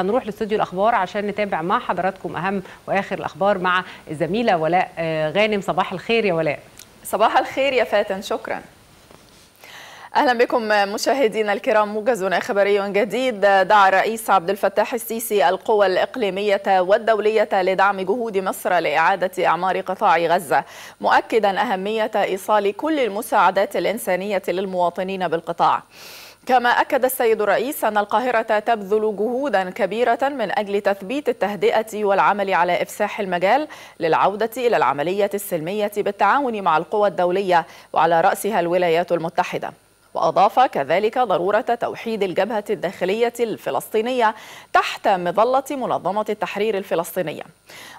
هنروح لاستوديو الاخبار عشان نتابع مع حضراتكم اهم واخر الاخبار مع الزميله ولاء غانم. صباح الخير يا ولاء. صباح الخير يا فاتن، شكرا. أهلا بكم مشاهدينا الكرام. موجز خبري جديد. دعا الرئيس عبد الفتاح السيسي القوى الإقليمية والدولية لدعم جهود مصر لإعادة إعمار قطاع غزة، مؤكدا أهمية إيصال كل المساعدات الإنسانية للمواطنين بالقطاع. كما أكد السيد الرئيس أن القاهرة تبذل جهودا كبيرة من أجل تثبيت التهدئة والعمل على إفساح المجال للعودة إلى العملية السلمية بالتعاون مع القوى الدولية وعلى رأسها الولايات المتحدة. وأضاف كذلك ضرورة توحيد الجبهة الداخلية الفلسطينية تحت مظلة منظمة التحرير الفلسطينية.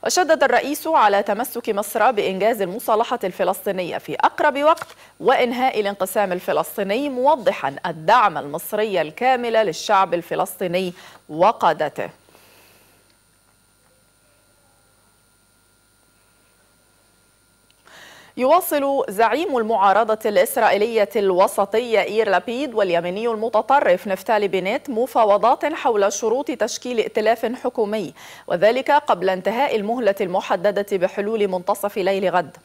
وشدد الرئيس على تمسك مصر بإنجاز المصالحة الفلسطينية في أقرب وقت وإنهاء الانقسام الفلسطيني، موضحا الدعم المصري الكامل للشعب الفلسطيني وقادته. يواصل زعيم المعارضة الإسرائيلية الوسطية إير لابيد واليمني المتطرف نفتالي بينيت مفاوضات حول شروط تشكيل ائتلاف حكومي، وذلك قبل انتهاء المهلة المحددة بحلول منتصف ليل غد.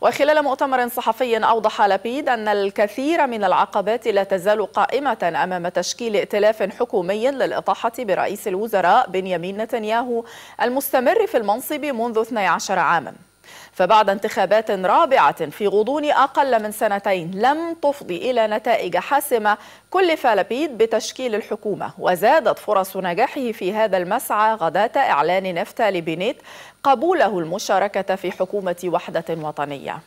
وخلال مؤتمر صحفي أوضح لابيد أن الكثير من العقبات لا تزال قائمة أمام تشكيل ائتلاف حكومي للإطاحة برئيس الوزراء بنيامين نتنياهو المستمر في المنصب منذ 12 عاما. فبعد انتخابات رابعة في غضون أقل من سنتين لم تفضي إلى نتائج حاسمة، كلف لابيد بتشكيل الحكومة، وزادت فرص نجاحه في هذا المسعى غداة إعلان نفتالي بينيت قبوله المشاركة في حكومة وحدة وطنية.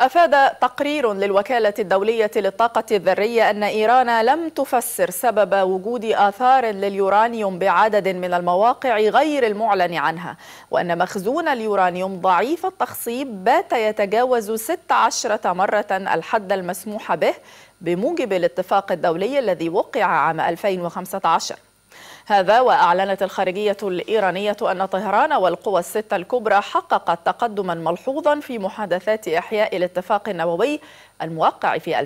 أفاد تقرير للوكالة الدولية للطاقة الذرية أن إيران لم تفسر سبب وجود آثار لليورانيوم بعدد من المواقع غير المعلن عنها، وأن مخزون اليورانيوم ضعيف التخصيب بات يتجاوز 16 مرة الحد المسموح به بموجب الاتفاق الدولي الذي وقع عام 2015. هذا وأعلنت الخارجية الإيرانية أن طهران والقوى الستة الكبرى حققت تقدما ملحوظا في محادثات إحياء الاتفاق النووي الموقع في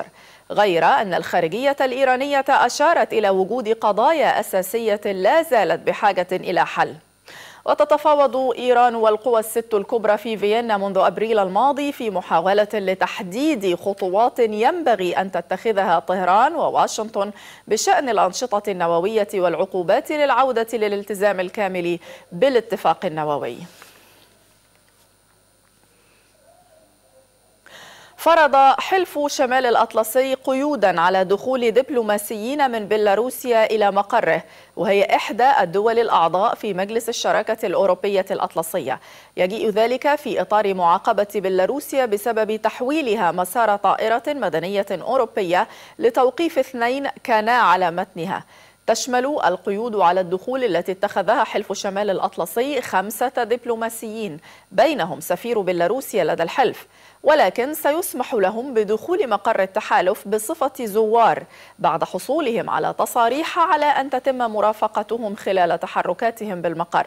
2015، غير أن الخارجية الإيرانية أشارت إلى وجود قضايا أساسية لا زالت بحاجة إلى حل. وتتفاوض إيران والقوى الست الكبرى في فيينا منذ أبريل الماضي في محاولة لتحديد خطوات ينبغي أن تتخذها طهران وواشنطن بشأن الأنشطة النووية والعقوبات للعودة للالتزام الكامل بالاتفاق النووي. فرض حلف شمال الأطلسي قيودا على دخول دبلوماسيين من بيلاروسيا إلى مقره، وهي إحدى الدول الأعضاء في مجلس الشراكة الأوروبية الأطلسية. يجيء ذلك في إطار معاقبة بيلاروسيا بسبب تحويلها مسار طائرة مدنية أوروبية لتوقيف 2 كانا على متنها. تشمل القيود على الدخول التي اتخذها حلف شمال الأطلسي 5 دبلوماسيين، بينهم سفير بيلاروسيا لدى الحلف، ولكن سيسمح لهم بدخول مقر التحالف بصفة زوار بعد حصولهم على تصاريح على أن تتم مرافقتهم خلال تحركاتهم بالمقر.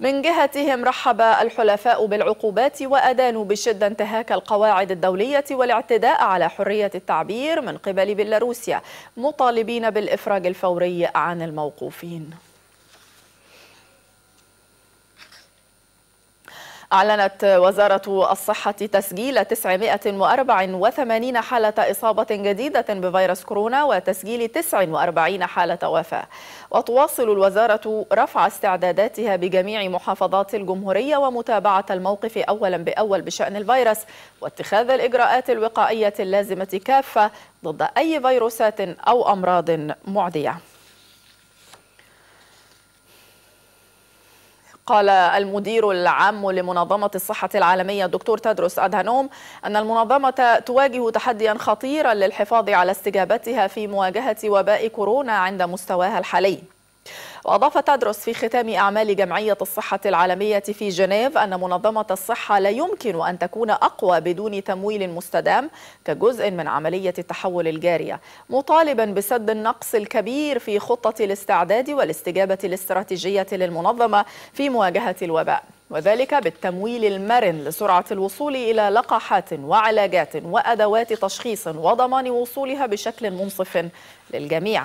من جهتهم رحب الحلفاء بالعقوبات وأدانوا بشدة انتهاك القواعد الدولية والاعتداء على حرية التعبير من قبل بيلاروسيا، مطالبين بالإفراج الفوري عن الموقوفين. أعلنت وزارة الصحة تسجيل 984 حالة إصابة جديدة بفيروس كورونا وتسجيل 49 حالة وفاة. وتواصل الوزارة رفع استعداداتها بجميع محافظات الجمهورية ومتابعة الموقف أولا بأول بشأن الفيروس واتخاذ الإجراءات الوقائية اللازمة كافة ضد أي فيروسات أو أمراض معدية. قال المدير العام لمنظمة الصحة العالمية الدكتور تدروس أدهانوم أن المنظمة تواجه تحديا خطيرا للحفاظ على استجابتها في مواجهة وباء كورونا عند مستواها الحالي. وأضاف تدروس في ختام أعمال جمعية الصحة العالمية في جنيف أن منظمة الصحة لا يمكن أن تكون أقوى بدون تمويل مستدام كجزء من عملية التحول الجارية، مطالبا بسد النقص الكبير في خطة الاستعداد والاستجابة الاستراتيجية للمنظمة في مواجهة الوباء. وذلك بالتمويل المرن لسرعة الوصول إلى لقاحات وعلاجات وأدوات تشخيص وضمان وصولها بشكل منصف للجميع.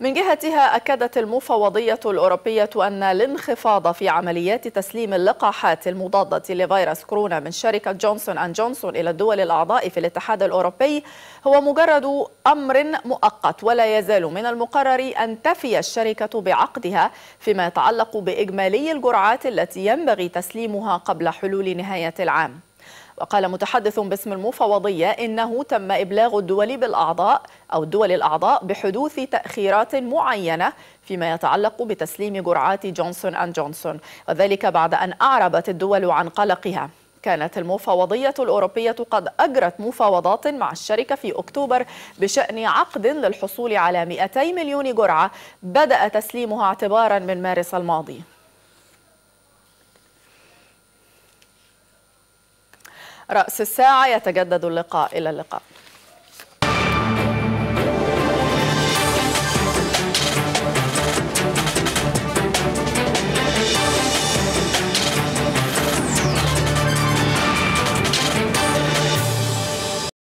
من جهتها أكدت المفوضية الأوروبية أن الانخفاض في عمليات تسليم اللقاحات المضادة لفيروس كورونا من شركة جونسون آند جونسون إلى الدول الأعضاء في الاتحاد الأوروبي هو مجرد أمر مؤقت، ولا يزال من المقرر أن تفي الشركة بعقدها فيما يتعلق بإجمالي الجرعات التي ينبغي تسليمها قبل حلول نهاية العام. وقال متحدث باسم المفوضية إنه تم إبلاغ الدول الأعضاء بحدوث تأخيرات معينة فيما يتعلق بتسليم جرعات جونسون آند جونسون، وذلك بعد أن أعربت الدول عن قلقها. كانت المفوضية الأوروبية قد أجرت مفاوضات مع الشركة في أكتوبر بشأن عقد للحصول على 200 مليون جرعة بدأ تسليمها اعتبارا من مارس الماضي. رأس الساعة يتجدد اللقاء. إلى اللقاء.